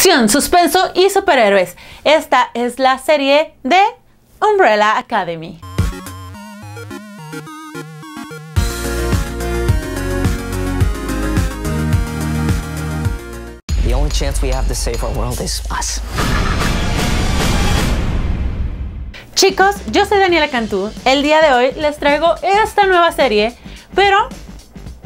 Acción, suspenso y superhéroes. Esta es la serie de Umbrella Academy. The only chance we have to save our world is us. Chicos, yo soy Daniela Cantú. El día de hoy les traigo esta nueva serie, pero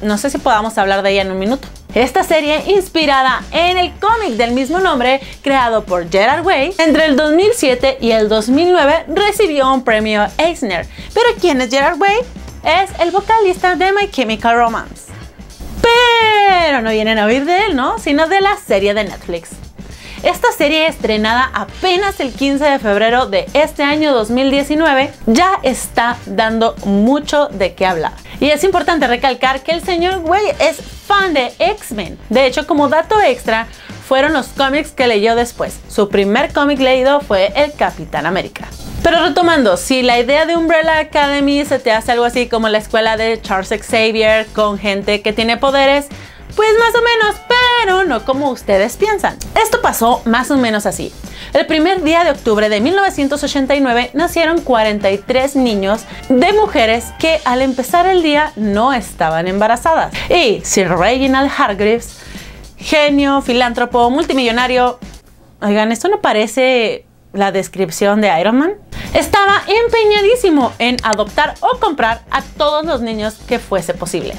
no sé si podamos hablar de ella en un minuto. Esta serie, inspirada en el cómic del mismo nombre, creado por Gerard Way, entre el 2007 y el 2009 recibió un premio Eisner. Pero ¿quién es Gerard Way? Es el vocalista de My Chemical Romance. Pero no vienen a oír de él, ¿no? Sino de la serie de Netflix. Esta serie, estrenada apenas el 15 de febrero de este año 2019, ya está dando mucho de qué hablar. Y es importante recalcar que el señor Way es fan de X-Men. De hecho, como dato extra, fueron los cómics que leyó después. Su primer cómic leído fue el Capitán América. Pero retomando, si la idea de Umbrella Academy se te hace algo así como la escuela de Charles Xavier con gente que tiene poderes, pues más o menos, pero no como ustedes piensan. Esto pasó más o menos así. El primer día de octubre de 1989 nacieron 43 niños de mujeres que al empezar el día no estaban embarazadas. Y Sir Reginald Hargreaves, genio, filántropo, multimillonario... Oigan, ¿esto no parece la descripción de Iron Man? Estaba empeñadísimo en adoptar o comprar a todos los niños que fuese posibles.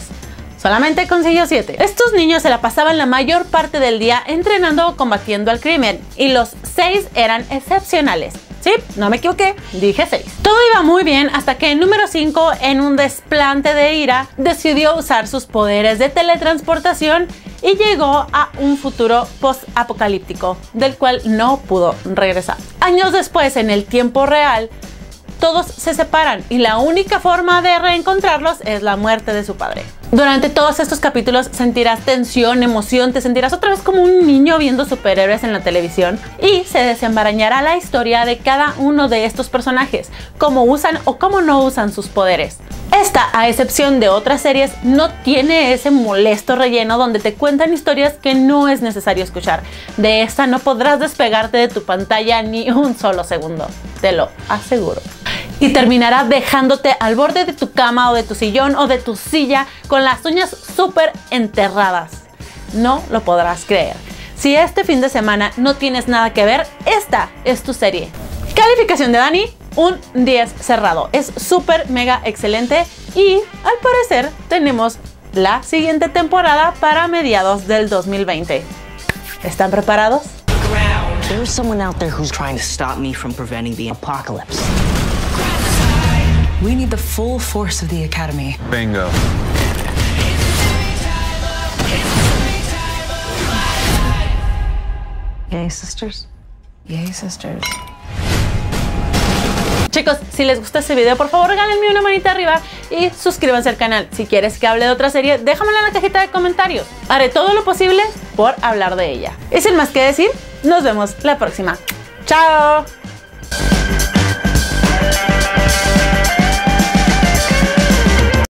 Solamente consiguió 7. Estos niños se la pasaban la mayor parte del día entrenando o combatiendo al crimen, y los 6 eran excepcionales. Sí, no me equivoqué, dije 6. Todo iba muy bien hasta que el número 5, en un desplante de ira, decidió usar sus poderes de teletransportación y llegó a un futuro post-apocalíptico, del cual no pudo regresar. Años después, en el tiempo real, todos se separan y la única forma de reencontrarlos es la muerte de su padre. Durante todos estos capítulos sentirás tensión, emoción, te sentirás otra vez como un niño viendo superhéroes en la televisión, y se desembarañará la historia de cada uno de estos personajes, cómo usan o cómo no usan sus poderes. Esta, a excepción de otras series, no tiene ese molesto relleno donde te cuentan historias que no es necesario escuchar. De esta no podrás despegarte de tu pantalla ni un solo segundo, te lo aseguro. Y terminará dejándote al borde de tu cama o de tu sillón o de tu silla con las uñas súper enterradas. No lo podrás creer. Si este fin de semana no tienes nada que ver, esta es tu serie. Calificación de Dani, un 10 cerrado. Es súper mega excelente y al parecer tenemos la siguiente temporada para mediados del 2020. ¿Están preparados? There's someone out there who's trying to stop me from preventing the apocalypse. We need the full force of the Academy. Bingo. Yay, sisters. Yay, sisters. Chicos, si les gusta este video, por favor regálenme una manita arriba y suscríbanse al canal. Si quieres que hable de otra serie, déjamela en la cajita de comentarios. Haré todo lo posible por hablar de ella. Y sin más que decir, nos vemos la próxima. ¡Chao!